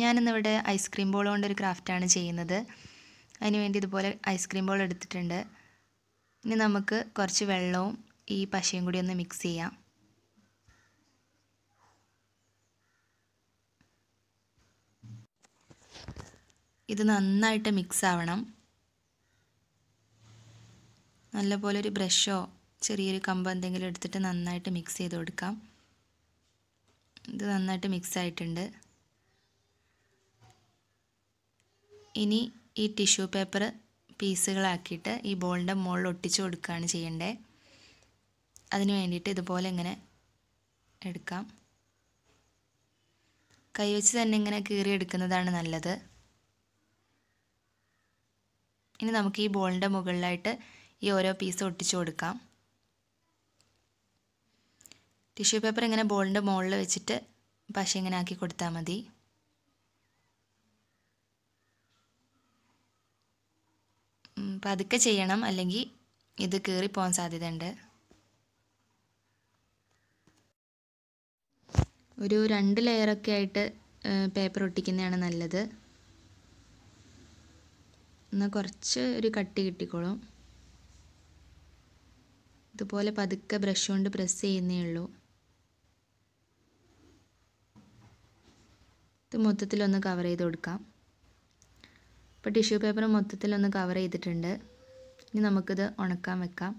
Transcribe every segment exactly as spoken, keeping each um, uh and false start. ഞാൻ ഇന്ന് ഇവിടെ ഐസ്ക്രീം ബോൾ കൊണ്ട് ഒരു ക്രാഫ്റ്റ് ആണ് ചെയ്യുന്നത്. അതിനു വേണ്ടി ഇതുപോലെ ഐസ്ക്രീം ബോൾ എടുത്തിട്ടുണ്ട്. ഇനി നമുക്ക് കുറച്ച് വെള്ളവും ഈ പശയും കൂടി ഒന്ന് മിക്സ് ചെയ്യാം. ഇത് നന്നായിട്ട് മിക്സ് ആവണം. നല്ലപോലെ ഒരു ബ്രഷോ ചെറിയൊരു കമ്പ് എന്തെങ്കിലും എടുത്തിട്ട് നന്നായിട്ട് മിക്സ് ചെയ്ത് കൊടുക്കാം. ഇത് നന്നായിട്ട് മിക്സ് ആയിട്ടുണ്ട്. ഇനി ഈ ടിഷ്യൂ പേപ്പർ പീസുകളാക്കിയിട്ട് ഈ ബോളിൻ്റെ മുകളിൽ ഒട്ടിച്ച് കൊടുക്കുകയാണ് ചെയ്യേണ്ടത്. അതിന് വേണ്ടിയിട്ട് ഇതുപോലെ ഇങ്ങനെ എടുക്കാം. കൈവച്ച് തന്നെ ഇങ്ങനെ കീറി എടുക്കുന്നതാണ് നല്ലത്. ഇനി നമുക്ക് ഈ ബോളിൻ്റെ മുകളിലായിട്ട് ഈ ഓരോ പീസ് ഒട്ടിച്ചു കൊടുക്കാം. ടിഷ്യൂ പേപ്പർ ഇങ്ങനെ ബോളിൻ്റെ മുകളിൽ വെച്ചിട്ട് പശ ഇങ്ങനെ ആക്കി കൊടുത്താൽ മതി. പതുക്കെ ചെയ്യണം, അല്ലെങ്കിൽ ഇത് കീറിപ്പോകാൻ സാധ്യതയുണ്ട്. ഒരു രണ്ട് ലെയറൊക്കെ ആയിട്ട് പേപ്പർ ഒട്ടിക്കുന്നതാണ് നല്ലത്. എന്നാൽ കുറച്ച് ഒരു കട്ടി കിട്ടിക്കോളും. ഇതുപോലെ പതുക്കെ ബ്രഷ് കൊണ്ട് പ്രസ് ചെയ്യുന്നേ ഉള്ളൂ. ഇത് മൊത്തത്തിലൊന്ന് കവർ ചെയ്ത് കൊടുക്കാം. ഇപ്പോൾ ടിഷ്യൂ പേപ്പർ മൊത്തത്തിലൊന്ന് കവർ ചെയ്തിട്ടുണ്ട്. ഇനി നമുക്കിത് ഉണക്കാൻ വെക്കാം.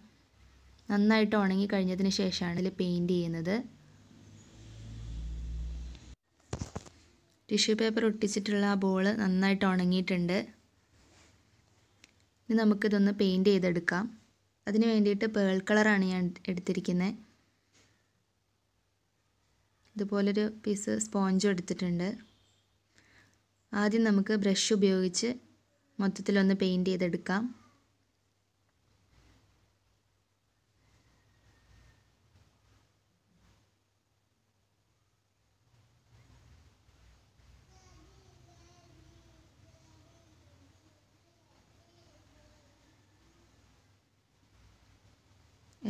നന്നായിട്ട് ഉണങ്ങി കഴിഞ്ഞതിന് ശേഷമാണ് ഇതിൽ പെയിൻറ്റ് ചെയ്യുന്നത്. ടിഷ്യൂ പേപ്പർ ഒട്ടിച്ചിട്ടുള്ള ആ ബോള് നന്നായിട്ട് ഉണങ്ങിയിട്ടുണ്ട്. ഇനി നമുക്കിതൊന്ന് പെയിൻറ്റ് ചെയ്തെടുക്കാം. അതിന് വേണ്ടിയിട്ട് പേൾ കളറാണ് ഞാൻ എടുത്തിരിക്കുന്നത്. ഇതുപോലൊരു പീസ് സ്പോഞ്ചും എടുത്തിട്ടുണ്ട്. ആദ്യം നമുക്ക് ബ്രഷ് ഉപയോഗിച്ച് മൊത്തത്തിലൊന്ന് പെയിൻറ്റ് ചെയ്തെടുക്കാം.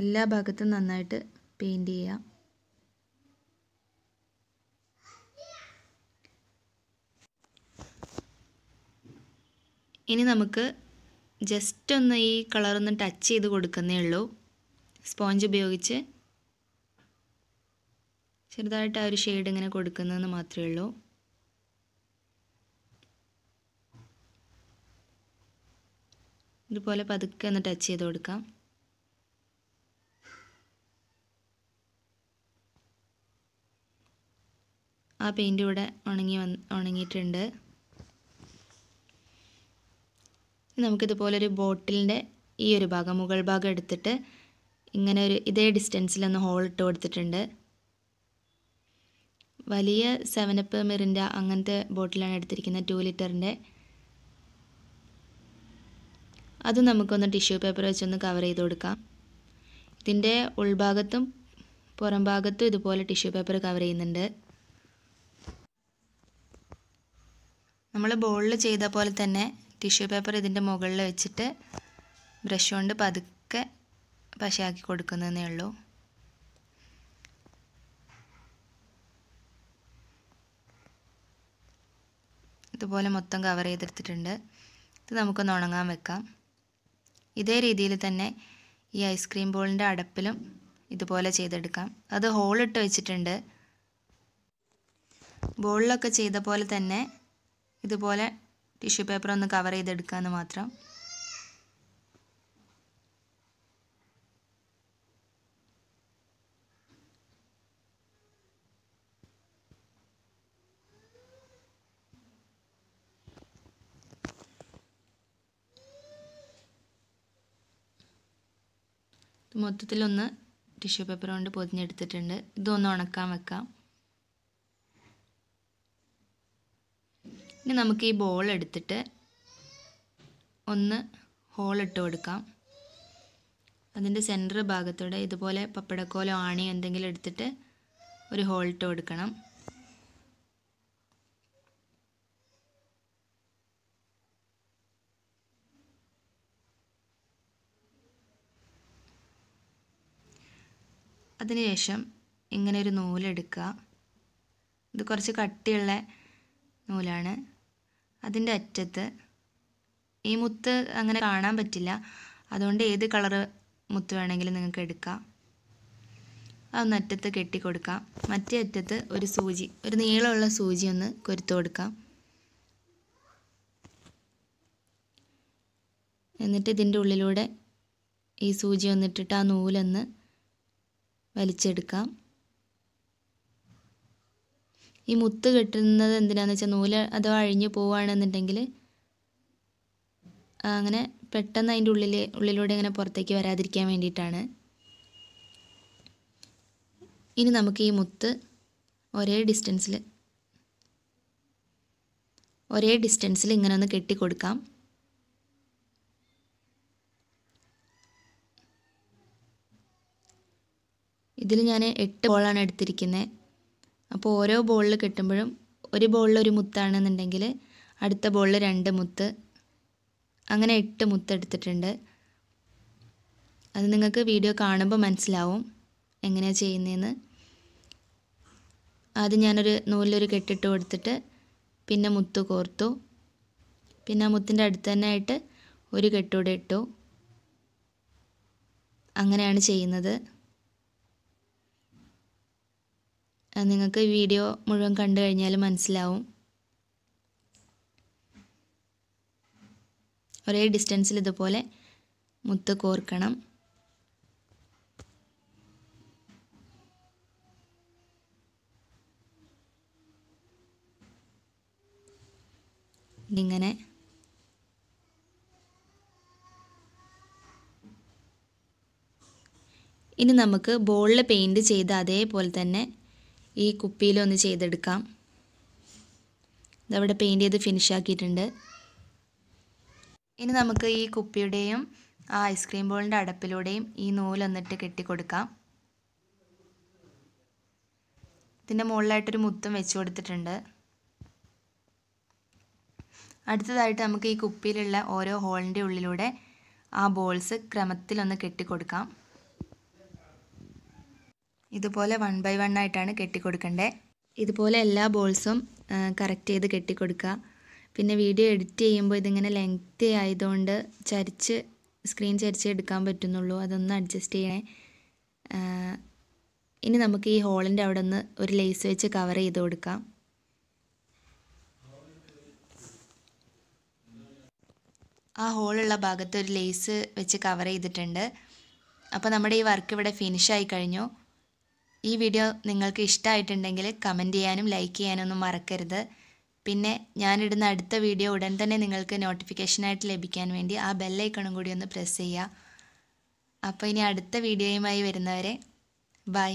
എല്ലാ ഭാഗത്തും നന്നായിട്ട് പെയിൻറ്റ് ചെയ്യാം. ഇനി നമുക്ക് ജസ്റ്റ് ഒന്ന് ഈ കളറൊന്ന് ടച്ച് ചെയ്ത് കൊടുക്കുന്നേ ഉള്ളൂ. സ്പോഞ്ച് ഉപയോഗിച്ച് ചെറുതായിട്ട് ആ ഒരു ഷെയ്ഡ് ഇങ്ങനെ കൊടുക്കുന്നതെന്ന് മാത്രമേ ഉള്ളൂ. ഇതുപോലെ പതുക്കെ ഒന്ന് ടച്ച് ചെയ്ത് കൊടുക്കാം. ആ പെയിൻ്റ് ഇവിടെ ഉണങ്ങി വന്ന് ഉണങ്ങിയിട്ടുണ്ട്. നമുക്കിതുപോലൊരു ബോട്ടിലിൻ്റെ ഈ ഒരു ഭാഗം മുകൾ ഭാഗം എടുത്തിട്ട് ഇങ്ങനെ ഒരു ഇതേ ഡിസ്റ്റൻസിലൊന്ന് ഹോൾ ഇട്ട് കൊടുത്തിട്ടുണ്ട്. വലിയ സെവനപ്പ് മിറിൻ്റെ അങ്ങനത്തെ ബോട്ടിലാണ് എടുത്തിരിക്കുന്നത്, ടു ലിറ്ററിൻ്റെ. അത് നമുക്കൊന്ന് ടിഷ്യൂ പേപ്പർ വെച്ചൊന്ന് കവർ ചെയ്ത് കൊടുക്കാം. ഇതിൻ്റെ ഉൾഭാഗത്തും പുറം ഭാഗത്തും ഇതുപോലെ ടിഷ്യൂ പേപ്പർ കവർ ചെയ്യുന്നുണ്ട്. നമ്മൾ ബോളിൽ ചെയ്ത പോലെ തന്നെ ടിഷ്യൂ പേപ്പർ ഇതിൻ്റെ മുകളിൽ വെച്ചിട്ട് ബ്രഷ് കൊണ്ട് പതുക്കെ പശയാക്കി കൊടുക്കുന്നതേ ഉള്ളൂ. ഇതുപോലെ മൊത്തം കവർ ചെയ്തെടുത്തിട്ടുണ്ട്. ഇത് നമുക്കൊന്ന് ഉണങ്ങാൻ വെക്കാം. ഇതേ രീതിയിൽ തന്നെ ഈ ഐസ്ക്രീം ബോളിൻ്റെ അടപ്പിലും ഇതുപോലെ ചെയ്തെടുക്കാം. അത് ഹോളിട്ട് വെച്ചിട്ടുണ്ട്. ബോളിലൊക്കെ ചെയ്ത പോലെ തന്നെ ഇതുപോലെ ടിഷ്യൂ പേപ്പർ ഒന്ന് കവർ ചെയ്തെടുക്കാമെന്ന് മാത്രം. മൊത്തത്തിലൊന്ന് ടിഷ്യൂ പേപ്പർ കൊണ്ട് പൊതിഞ്ഞെടുത്തിട്ടുണ്ട്. ഇതൊന്ന് ഉണക്കാൻ വെക്കാം. ഇനി നമുക്ക് ഈ ബോൾ എടുത്തിട്ട് ഒന്ന് ഹോളിട്ട് കൊടുക്കാം. അതിൻ്റെ സെൻറ്റർ ഭാഗത്തോടെ ഇതുപോലെ പപ്പടക്കോലോ ആണിയോ എന്തെങ്കിലും എടുത്തിട്ട് ഒരു ഹോളിട്ട് കൊടുക്കണം. അതിനുശേഷം ഇങ്ങനെ ഒരു നൂലെടുക്കുക. ഇത് കുറച്ച് കട്ടിയുള്ള നൂലാണ്. അതിൻ്റെ അറ്റത്ത് ഈ മുത്ത് അങ്ങനെ കാണാൻ പറ്റില്ല, അതുകൊണ്ട് ഏത് കളറ് മുത്ത് വേണമെങ്കിലും നിങ്ങൾക്ക് എടുക്കാം. അതൊന്ന് അറ്റത്ത് കെട്ടിക്കൊടുക്കാം. മറ്റേ അറ്റത്ത് ഒരു സൂചി, ഒരു നീളമുള്ള സൂചി ഒന്ന് കൊരുത്ത് കൊടുക്കാം. എന്നിട്ട് ഇതിൻ്റെ ഉള്ളിലൂടെ ഈ സൂചി ഒന്നിട്ടിട്ട് ആ നൂലൊന്ന് വലിച്ചെടുക്കാം. ഈ മുത്ത് കെട്ടുന്നത് എന്തിനാന്ന് വെച്ചാൽ നൂല് അഥവാ അഴിഞ്ഞു പോവുകയാണെന്നുണ്ടെങ്കിൽ അങ്ങനെ പെട്ടെന്ന് അതിൻ്റെ ഉള്ളിൽ ഉള്ളിലൂടെ ഇങ്ങനെ പുറത്തേക്ക് വരാതിരിക്കാൻ വേണ്ടിയിട്ടാണ്. ഇനി നമുക്ക് ഈ മുത്ത് ഒരേ ഡിസ്റ്റൻസിൽ ഒരേ ഡിസ്റ്റൻസിൽ ഇങ്ങനെ ഒന്ന് കെട്ടിക്കൊടുക്കാം. ഇതിൽ ഞാൻ എട്ട് ബോളാണ് എടുത്തിരിക്കുന്നത്. അപ്പോൾ ഓരോ ബോളിൽ കെട്ടുമ്പോഴും ഒരു ബോളിൽ ഒരു മുത്താണെന്നുണ്ടെങ്കിൽ അടുത്ത ബോളിൽ രണ്ട് മുത്ത്, അങ്ങനെ എട്ട് മുത്ത് എടുത്തിട്ടുണ്ട്. അത് നിങ്ങൾക്ക് വീഡിയോ കാണുമ്പോൾ മനസ്സിലാവും എങ്ങനെയാണ് ചെയ്യുന്നതെന്ന്. ആദ്യം ഞാനൊരു നൂലിലൊരു കെട്ടിട്ട് കൊടുത്തിട്ട് പിന്നെ മുത്ത് കോർത്തു, പിന്നെ ആ മുത്തിൻ്റെ അടുത്ത് തന്നെ ആയിട്ട് ഒരു കെട്ടൂടെ ഇട്ടു. അങ്ങനെയാണ് ചെയ്യുന്നത്. നിങ്ങൾക്ക് ഈ വീഡിയോ മുഴുവൻ കണ്ടു കഴിഞ്ഞാൽ മനസ്സിലാവും. ഒരേ ഡിസ്റ്റൻസിൽ ഇതുപോലെ മുത്ത് കോർക്കണം. ഇങ്ങനെ ഇനി നമുക്ക് ബോളിൽ പെയിൻറ് ചെയ്ത് അതേപോലെ തന്നെ ഈ കുപ്പിയിലൊന്ന് ചെയ്തെടുക്കാം. ഇതവിടെ പെയിൻറ് ചെയ്ത് ഫിനിഷാക്കിയിട്ടുണ്ട്. ഇനി നമുക്ക് ഈ കുപ്പിയുടെയും ആ ഐസ്ക്രീം ബോളിൻ്റെ അടപ്പിലൂടെയും ഈ നൂലൊന്നിട്ട് കെട്ടിക്കൊടുക്കാം. ഇതിൻ്റെ മുകളിലായിട്ടൊരു മുത്തും വെച്ച് കൊടുത്തിട്ടുണ്ട്. അടുത്തതായിട്ട് നമുക്ക് ഈ കുപ്പിയിലുള്ള ഓരോ ഹോളിൻ്റെ ഉള്ളിലൂടെ ആ ബോൾസ് ക്രമത്തിലൊന്ന് കെട്ടിക്കൊടുക്കാം. ഇതുപോലെ വൺ ബൈ വൺ ആയിട്ടാണ് കെട്ടിക്കൊടുക്കേണ്ടത്. ഇതുപോലെ എല്ലാ ബോൾസും കറക്റ്റ് ചെയ്ത് കെട്ടിക്കൊടുക്കുക. പിന്നെ വീഡിയോ എഡിറ്റ് ചെയ്യുമ്പോൾ ഇതിങ്ങനെ ലെങ്ത്തി ആയതുകൊണ്ട് ചരിച്ച് സ്ക്രീൻ ചരിച്ച് എടുക്കാൻ പറ്റുന്നുള്ളൂ, അതൊന്ന് അഡ്ജസ്റ്റ് ചെയ്യണേ. ഇനി നമുക്ക് ഈ ഹോളിൻ്റെ അവിടെ നിന്ന് ഒരു ലേസ് വെച്ച് കവർ ചെയ്ത് കൊടുക്കാം. ആ ഹോളുള്ള ഭാഗത്ത് ഒരു ലേസ് വെച്ച് കവർ ചെയ്തിട്ടുണ്ട്. അപ്പോൾ നമ്മുടെ ഈ വർക്ക് ഇവിടെ ഫിനിഷായി കഴിഞ്ഞു. ഈ വീഡിയോ നിങ്ങൾക്ക് ഇഷ്ടമായിട്ടുണ്ടെങ്കിൽ കമൻറ്റ് ചെയ്യാനും ലൈക്ക് ചെയ്യാനും ഒന്നും മറക്കരുത്. പിന്നെ ഞാനിടുന്ന അടുത്ത വീഡിയോ ഉടൻ തന്നെ നിങ്ങൾക്ക് നോട്ടിഫിക്കേഷനായിട്ട് ലഭിക്കാൻ വേണ്ടി ആ ബെല്ലൈക്കണും കൂടി ഒന്ന് പ്രസ് ചെയ്യുക. അപ്പോൾ ഇനി അടുത്ത വീഡിയോയുമായി വരുന്നവരെ ബൈ.